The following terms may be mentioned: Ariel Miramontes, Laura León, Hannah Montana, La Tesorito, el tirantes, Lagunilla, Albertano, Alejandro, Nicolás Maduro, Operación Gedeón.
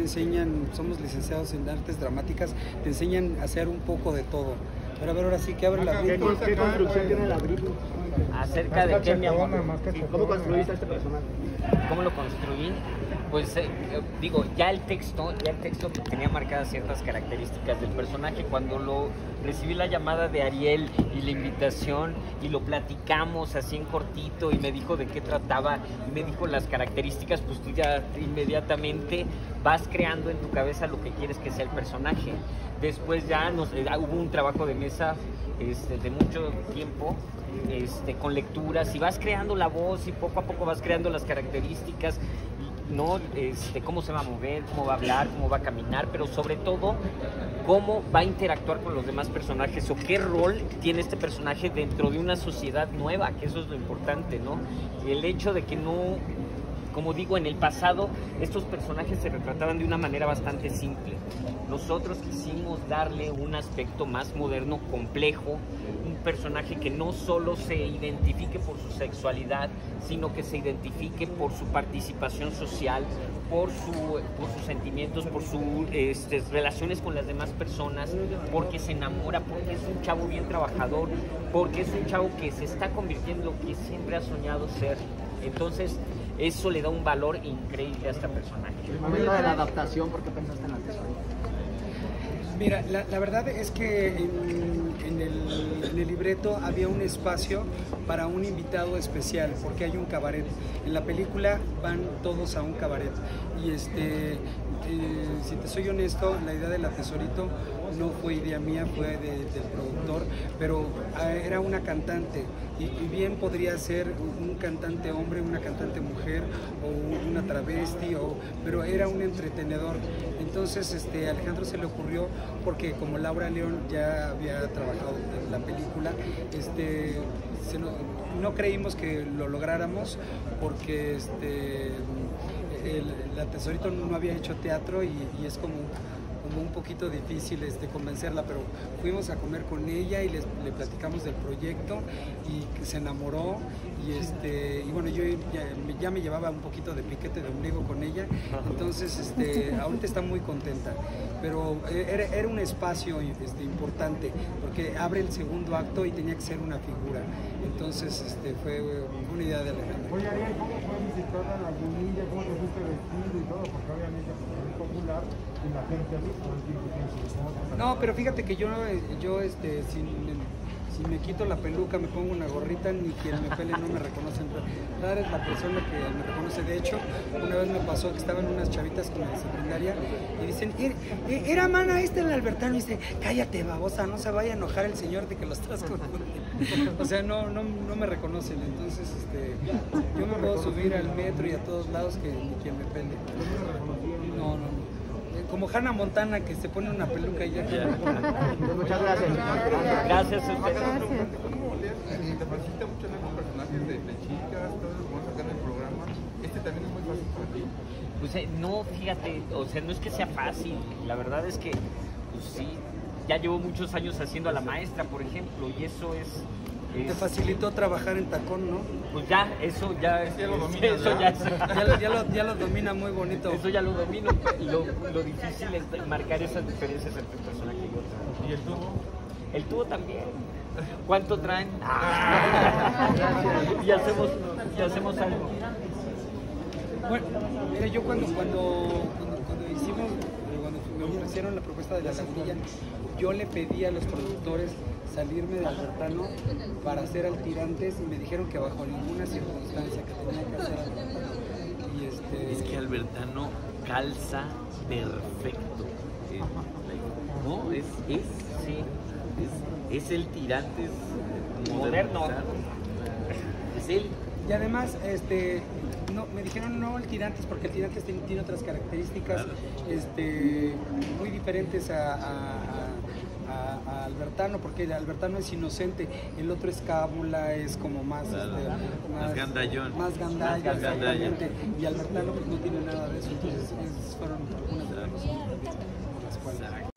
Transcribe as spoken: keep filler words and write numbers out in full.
te enseñan, somos licenciados en artes dramáticas, te enseñan a hacer un poco de todo. Pero a ver, ahora sí, que abre el abrigo. ¿Qué construcción tiene el abrigo? ¿Acerca de qué, mi amor? ¿Cómo construiste a este personaje? ¿Cómo lo construí? Pues eh, digo, ya el texto, ya el texto tenía marcadas ciertas características del personaje. Cuando lo recibí la llamada de Ariel y la invitación y lo platicamos así en cortito y me dijo de qué trataba, y me dijo las características, pues tú ya inmediatamente vas creando en tu cabeza lo que quieres que sea el personaje. Después ya nos, eh, hubo un trabajo de mesa este, de mucho tiempo, este, con lecturas, y vas creando la voz y poco a poco vas creando las características, no, este, cómo se va a mover, cómo va a hablar, cómo va a caminar, pero sobre todo cómo va a interactuar con los demás personajes o qué rol tiene este personaje dentro de una sociedad nueva, que eso es lo importante, ¿no? Y el hecho de que no, como digo, en el pasado estos personajes se retrataban de una manera bastante simple. Nosotros quisimos darle un aspecto más moderno, complejo, un personaje que no solo se identifique por su sexualidad, sino que se identifique por su participación social, por, su, por sus sentimientos, por sus este, relaciones con las demás personas, porque se enamora, porque es un chavo bien trabajador, porque es un chavo que se está convirtiendo en lo que siempre ha soñado ser. Entonces, eso le da un valor increíble a este personaje. El momento de la adaptación, ¿por qué pensaste en La Tesorito? Mira, la, la verdad es que en, en, el, en el libreto había un espacio para un invitado especial, porque hay un cabaret. En la película van todos a un cabaret. Y este, eh, si te soy honesto, la idea de La Tesorito no fue idea mía, fue de, del productor, pero era una cantante. Y, y bien podría ser un cantante hombre, una cantante mujer, o una travesti, o, pero era un entretenedor. Entonces este, a Alejandro se le ocurrió, porque como Laura León ya había trabajado en la película, este, se no, no creímos que lo lográramos, porque este, el, La Tesorito no había hecho teatro y, y es como... un poquito difícil este, convencerla, pero fuimos a comer con ella y les, le platicamos del proyecto y se enamoró y, este, y bueno, yo ya, ya me llevaba un poquito de piquete de ombligo con ella, entonces este, ahorita está muy contenta, pero era, era un espacio este, importante, porque abre el segundo acto y tenía que ser una figura, entonces este, fue una idea de Alejandro. Oye Ariel, ¿cómo fue visitar a Lagunilla? ¿Cómo te fuiste vestido y todo? Porque obviamente es popular y la gente rica. No, pero fíjate que yo, yo este, si, si me quito la peluca, me pongo una gorrita, ni quien me pele no me reconoce. Rara es la persona que me reconoce. De hecho, una vez me pasó que estaban unas chavitas con la secundaria y dicen, era mana este el Albertano, y dice, cállate babosa, no se vaya a enojar el señor de que los estás con... O sea, no, no, no me reconocen, entonces este, yo me puedo subir al metro y a todos lados que ni quien me pele. No, no. Como Hannah Montana, que se pone una peluca y ya. Muchas gracias. Gracias a ustedes. ¿Cómo lees? Te facilita mucho leer con personajes de chicas, todo eso que vamos a sacar en el programa. ¿Este también es muy fácil para ti? Pues no, fíjate, o sea, no es que sea fácil. La verdad es que, pues sí, ya llevo muchos años haciendo a la maestra, por ejemplo, y eso es... Es, te facilitó trabajar en tacón, ¿no? Pues ya, eso ya, ya lo domina, eso ya, ya, lo, ya, lo, ya lo domina muy bonito. Eso ya lo domino. Lo, lo difícil es marcar esas diferencias entre el personaje y otro. ¿Y el tubo? El tubo también. ¿Cuánto traen? ¡Ah! Y hacemos, y hacemos algo. Bueno, mira, yo cuando, cuando, cuando, cuando hicimos, cuando me ofrecieron la propuesta de la Lagunilla, yo le pedí a los productores salirme de Albertano para hacer al Tirantes y me dijeron que bajo ninguna circunstancia que tenía que hacer Albertano. Y este... Es que Albertano calza perfecto. No, es, es, sí, es, es el Tirantes moderno. Es él. Y además, este... No, me dijeron no el Tirantes, porque el Tirantes tiene, tiene otras características este, muy diferentes a, a, a, a Albertano, porque el Albertano es inocente, el otro es cábula, es como más, claro, este, más, más gandallón, más gandalla, más gandalla. Y Albertano pues no tiene nada de eso, entonces fueron algunas de las cosas por las cuales.